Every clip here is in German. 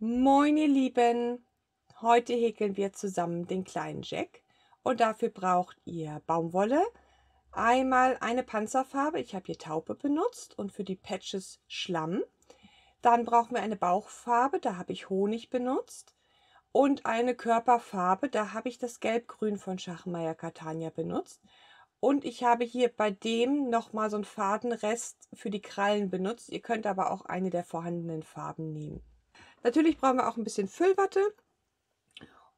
Moin ihr Lieben, heute häkeln wir zusammen den kleinen Jack und dafür braucht ihr Baumwolle, einmal eine Panzerfarbe, ich habe hier Taupe benutzt und für die Patches Schlamm. Dann brauchen wir eine Bauchfarbe, da habe ich Honig benutzt und eine Körperfarbe, da habe ich das Gelbgrün von Schachenmayr Catania benutzt und ich habe hier bei dem nochmal so einen Fadenrest für die Krallen benutzt, ihr könnt aber auch eine der vorhandenen Farben nehmen. Natürlich brauchen wir auch ein bisschen Füllwatte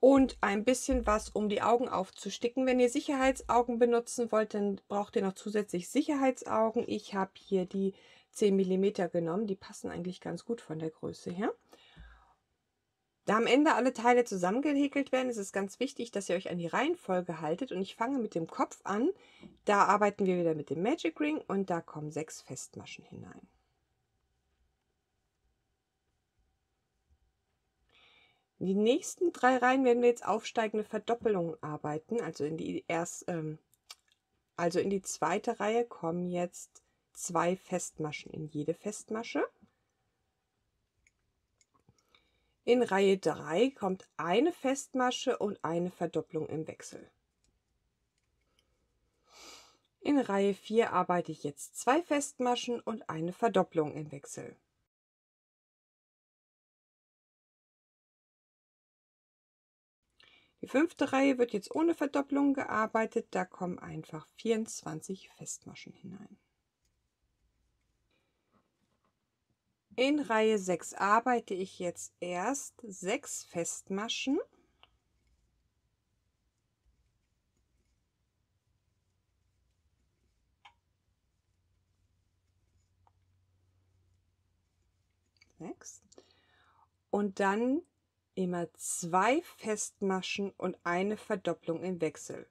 und ein bisschen was, um die Augen aufzusticken. Wenn ihr Sicherheitsaugen benutzen wollt, dann braucht ihr noch zusätzlich Sicherheitsaugen. Ich habe hier die 10 mm genommen, die passen eigentlich ganz gut von der Größe her. Da am Ende alle Teile zusammengehäkelt werden, ist es ganz wichtig, dass ihr euch an die Reihenfolge haltet. Und ich fange mit dem Kopf an, da arbeiten wir wieder mit dem Magic Ring und da kommen 6 Festmaschen hinein. Die nächsten 3 Reihen werden wir jetzt aufsteigende Verdoppelungen arbeiten. Also in die zweite Reihe kommen jetzt 2 Festmaschen in jede Festmasche. In Reihe 3 kommt eine Festmasche und eine Verdoppelung im Wechsel. In Reihe 4 arbeite ich jetzt 2 Festmaschen und eine Verdoppelung im Wechsel. Die 5. Reihe wird jetzt ohne Verdoppelung gearbeitet, da kommen einfach 24 Festmaschen hinein. In Reihe 6 arbeite ich jetzt erst 6 Festmaschen. Und dann immer 2 Festmaschen und eine Verdoppelung im Wechsel.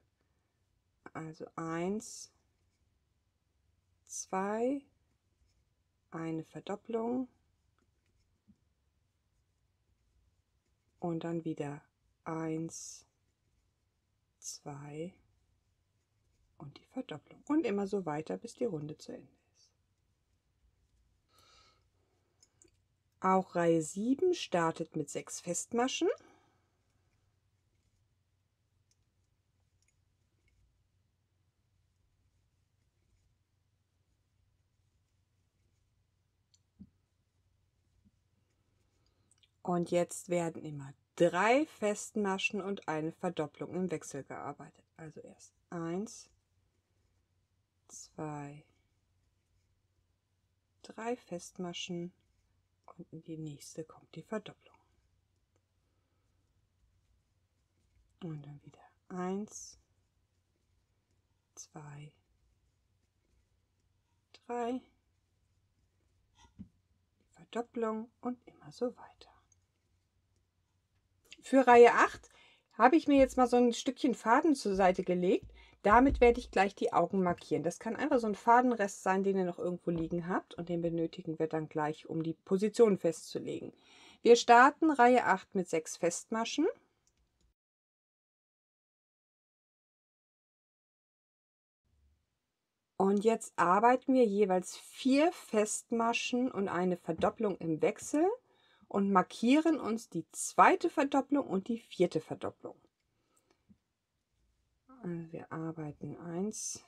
Also 1, 2, eine Verdoppelung und dann wieder 1, 2 und die Verdoppelung. Und immer so weiter, bis die Runde zu Ende. Auch Reihe 7 startet mit 6 Festmaschen. Und jetzt werden immer 3 Festmaschen und eine Verdoppelung im Wechsel gearbeitet. Also erst 1, 2, 3 Festmaschen. Und in die nächste kommt die Verdoppelung. Und dann wieder 1, 2, 3, die Verdoppelung und immer so weiter. Für Reihe 8 habe ich mir jetzt mal so ein Stückchen Faden zur Seite gelegt. Damit werde ich gleich die Augen markieren. Das kann einfach so ein Fadenrest sein, den ihr noch irgendwo liegen habt und den benötigen wir dann gleich, um die Position festzulegen. Wir starten Reihe 8 mit 6 Festmaschen. Und jetzt arbeiten wir jeweils 4 Festmaschen und eine Verdoppelung im Wechsel und markieren uns die 2. Verdoppelung und die 4. Verdoppelung. Also wir arbeiten 1,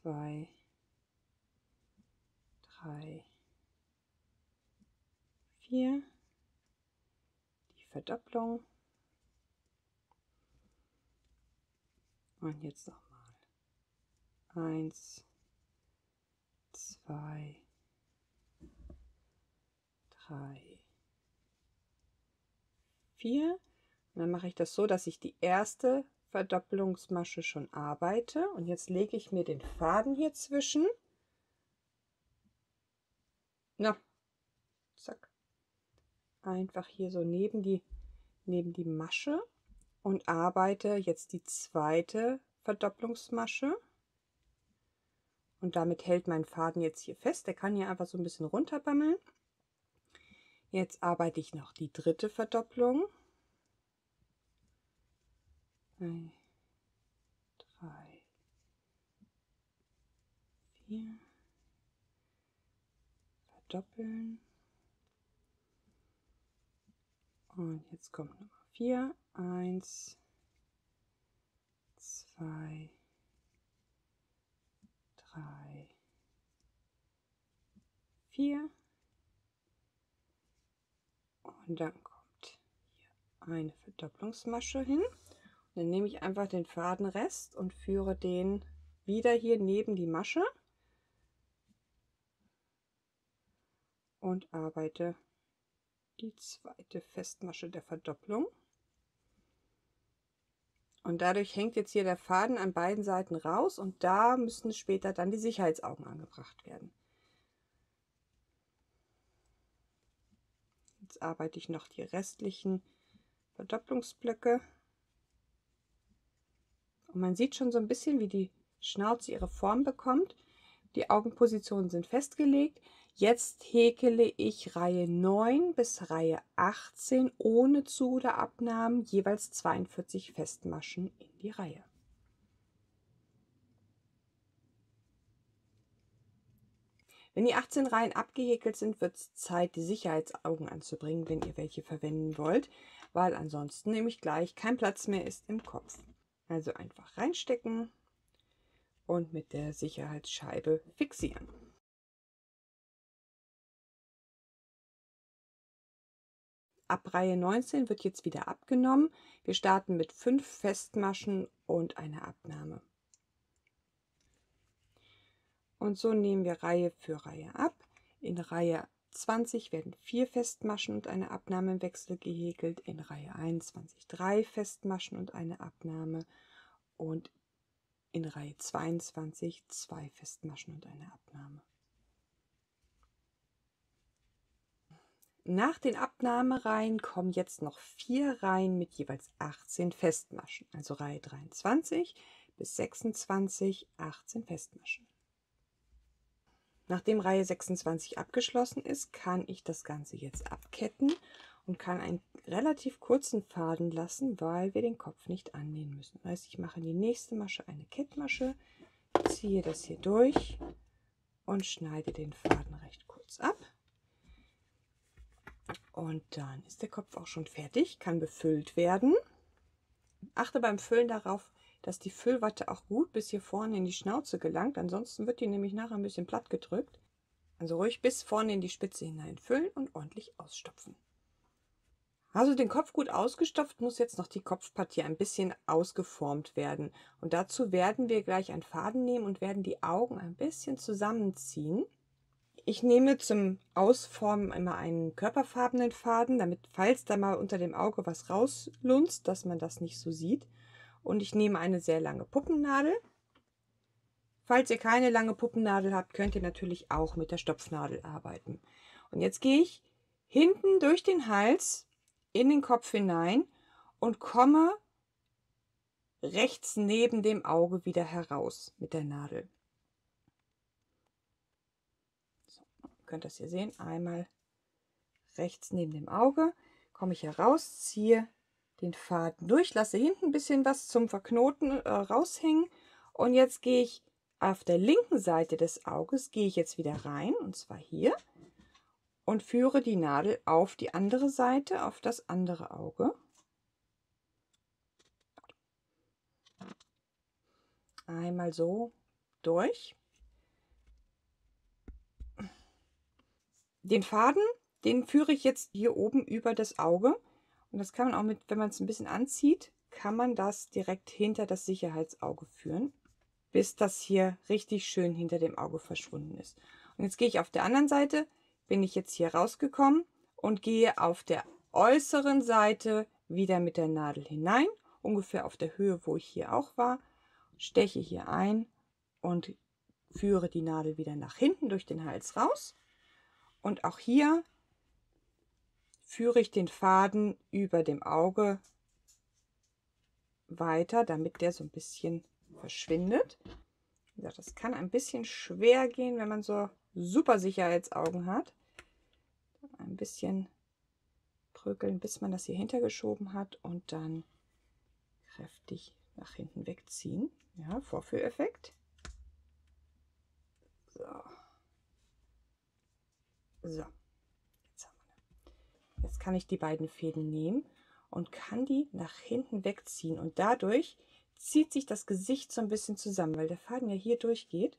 2, 3, 4, die Verdoppelung und jetzt nochmal 1, 2, 3, 4. Und dann mache ich das so, dass ich die erste Verdoppelungsmasche schon arbeite. Und jetzt lege ich mir den Faden hier zwischen. Na, zack. Einfach hier so neben die Masche und arbeite jetzt die 2. Verdoppelungsmasche. Und damit hält mein Faden jetzt hier fest. Der kann hier einfach so ein bisschen runterbammeln. Jetzt arbeite ich noch die 3. Verdoppelung. 3, 4, verdoppeln Und jetzt kommt Nummer 4. 1, 2, 3, 4. Und dann kommt hier eine Verdopplungsmasche hin. Und dann nehme ich einfach den Fadenrest und führe den wieder hier neben die Masche und arbeite die zweite Festmasche der Verdopplung. Und dadurch hängt jetzt hier der Faden an beiden Seiten raus und da müssen später dann die Sicherheitsaugen angebracht werden. Jetzt arbeite ich noch die restlichen Verdopplungsblöcke. Und man sieht schon so ein bisschen, wie die Schnauze ihre Form bekommt. Die Augenpositionen sind festgelegt. Jetzt häkele ich Reihe 9 bis Reihe 18 ohne Zu- oder Abnahmen jeweils 42 Festmaschen in die Reihe. Wenn die 18 Reihen abgehäkelt sind, wird es Zeit, die Sicherheitsaugen anzubringen, wenn ihr welche verwenden wollt, weil ansonsten nämlich gleich kein Platz mehr ist im Kopf. Also einfach reinstecken und mit der Sicherheitsscheibe fixieren. Ab Reihe 19 wird jetzt wieder abgenommen. Wir starten mit 5 Festmaschen und einer Abnahme. Und so nehmen wir Reihe für Reihe ab. In Reihe 20 werden 4 Festmaschen und eine Abnahme im Wechsel gehäkelt. In Reihe 21 3 Festmaschen und eine Abnahme. Und in Reihe 22 2 Festmaschen und eine Abnahme. Nach den Abnahmereihen kommen jetzt noch 4 Reihen mit jeweils 18 Festmaschen, also Reihe 23 bis 26, 18 Festmaschen. Nachdem Reihe 26 abgeschlossen ist, kann ich das Ganze jetzt abketten und kann einen relativ kurzen Faden lassen, weil wir den Kopf nicht annähen müssen. Das heißt, ich mache in die nächste Masche eine Kettmasche, ziehe das hier durch und schneide den Faden recht kurz ab. Und dann ist der Kopf auch schon fertig, kann befüllt werden. Achte beim Füllen darauf, dass die Füllwatte auch gut bis hier vorne in die Schnauze gelangt. Ansonsten wird die nämlich nachher ein bisschen platt gedrückt. Also ruhig bis vorne in die Spitze hinein füllen und ordentlich ausstopfen. Also den Kopf gut ausgestopft, muss jetzt noch die Kopfpartie ein bisschen ausgeformt werden. Und dazu werden wir gleich einen Faden nehmen und werden die Augen ein bisschen zusammenziehen. Ich nehme zum Ausformen immer einen körperfarbenen Faden, damit, falls da mal unter dem Auge was rauslunzt, dass man das nicht so sieht. Und ich nehme eine sehr lange Puppennadel. Falls ihr keine lange Puppennadel habt, könnt ihr natürlich auch mit der Stopfnadel arbeiten. Und jetzt gehe ich hinten durch den Hals in den Kopf hinein und komme rechts neben dem Auge wieder heraus mit der Nadel. Könnt das hier sehen, einmal rechts neben dem Auge, komme ich heraus, ziehe den Faden durch, lasse hinten ein bisschen was zum Verknoten raushängen und jetzt gehe ich auf der linken Seite des Auges, gehe ich jetzt wieder rein und zwar hier und führe die Nadel auf die andere Seite, auf das andere Auge. Einmal so durch. Den Faden, den führe ich jetzt hier oben über das Auge und das kann man auch mit, wenn man es ein bisschen anzieht, kann man das direkt hinter das Sicherheitsauge führen, bis das hier richtig schön hinter dem Auge verschwunden ist. Und jetzt gehe ich auf der anderen Seite, bin ich jetzt hier rausgekommen und gehe auf der äußeren Seite wieder mit der Nadel hinein, ungefähr auf der Höhe, wo ich hier auch war, steche hier ein und führe die Nadel wieder nach hinten durch den Hals raus. Und auch hier führe ich den Faden über dem Auge weiter, damit der so ein bisschen verschwindet. Das kann ein bisschen schwer gehen, wenn man so super Sicherheitsaugen hat. Ein bisschen bröckeln, bis man das hier hintergeschoben hat und dann kräftig nach hinten wegziehen. Ja, Vorführeffekt. So. So, jetzt haben wir. Jetzt kann ich die beiden Fäden nehmen und kann die nach hinten wegziehen. Und dadurch zieht sich das Gesicht so ein bisschen zusammen, weil der Faden ja hier durchgeht.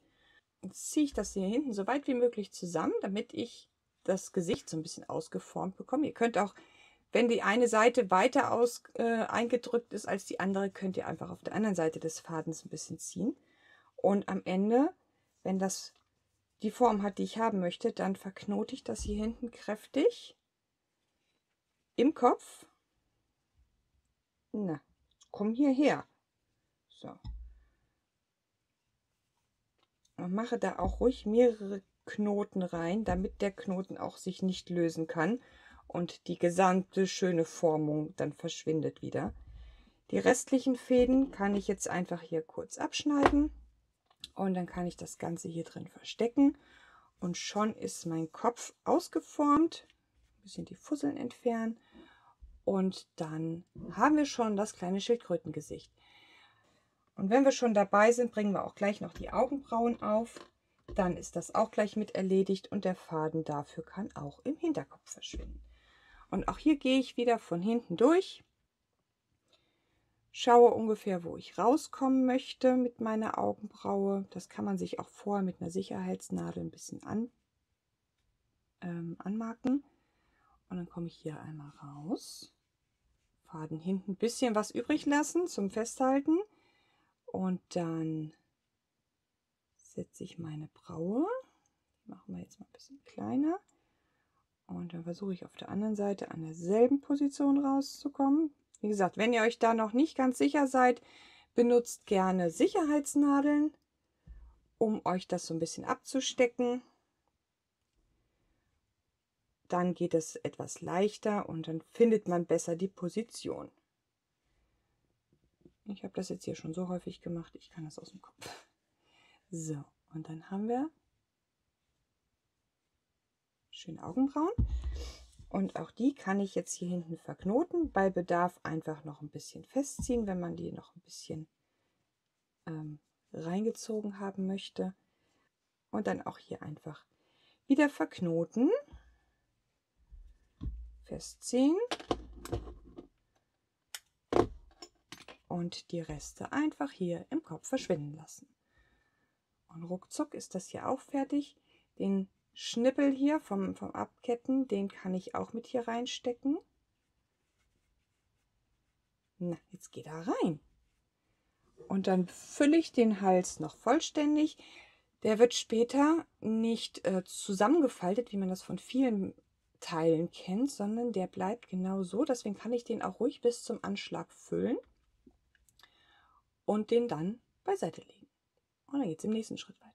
Jetzt ziehe ich das hier hinten so weit wie möglich zusammen, damit ich das Gesicht so ein bisschen ausgeformt bekomme. Ihr könnt auch, wenn die eine Seite weiter eingedrückt ist als die andere, könnt ihr einfach auf der anderen Seite des Fadens ein bisschen ziehen. Und am Ende, wenn das die Form hat, die ich haben möchte, dann verknote ich das hier hinten kräftig im Kopf. Na, komm hierher. So. Und mache da auch ruhig mehrere Knoten rein, damit der Knoten auch sich nicht lösen kann und die gesamte schöne Formung dann verschwindet wieder. Die restlichen Fäden kann ich jetzt einfach hier kurz abschneiden. Und dann kann ich das Ganze hier drin verstecken und schon ist mein Kopf ausgeformt. Ein bisschen die Fusseln entfernen und dann haben wir schon das kleine Schildkrötengesicht. Und wenn wir schon dabei sind, bringen wir auch gleich noch die Augenbrauen auf. Dann ist das auch gleich mit erledigt und der Faden dafür kann auch im Hinterkopf verschwinden. Und auch hier gehe ich wieder von hinten durch. Schaue ungefähr, wo ich rauskommen möchte mit meiner Augenbraue. Das kann man sich auch vorher mit einer Sicherheitsnadel ein bisschen anmarken. Und dann komme ich hier einmal raus. Faden hinten ein bisschen was übrig lassen zum Festhalten. Und dann setze ich meine Braue. Die machen wir jetzt mal ein bisschen kleiner. Und dann versuche ich auf der anderen Seite an derselben Position rauszukommen. Wie gesagt, wenn ihr euch da noch nicht ganz sicher seid, benutzt gerne Sicherheitsnadeln, um euch das so ein bisschen abzustecken. Dann geht es etwas leichter und dann findet man besser die Position. Ich habe das jetzt hier schon so häufig gemacht, ich kann das aus dem Kopf. So, und dann haben wir schöne Augenbrauen. Und auch die kann ich jetzt hier hinten verknoten, bei Bedarf einfach noch ein bisschen festziehen, wenn man die noch ein bisschen reingezogen haben möchte. Und dann auch hier einfach wieder verknoten, festziehen und die Reste einfach hier im Kopf verschwinden lassen. Und ruckzuck ist das hier auch fertig. Den Schnippel hier vom Abketten, den kann ich auch mit hier reinstecken. Na, jetzt geht er rein. Und dann fülle ich den Hals noch vollständig. Der wird später nicht zusammengefaltet, wie man das von vielen Teilen kennt, sondern der bleibt genau so. Deswegen kann ich den auch ruhig bis zum Anschlag füllen und den dann beiseite legen. Und dann geht es im nächsten Schritt weiter.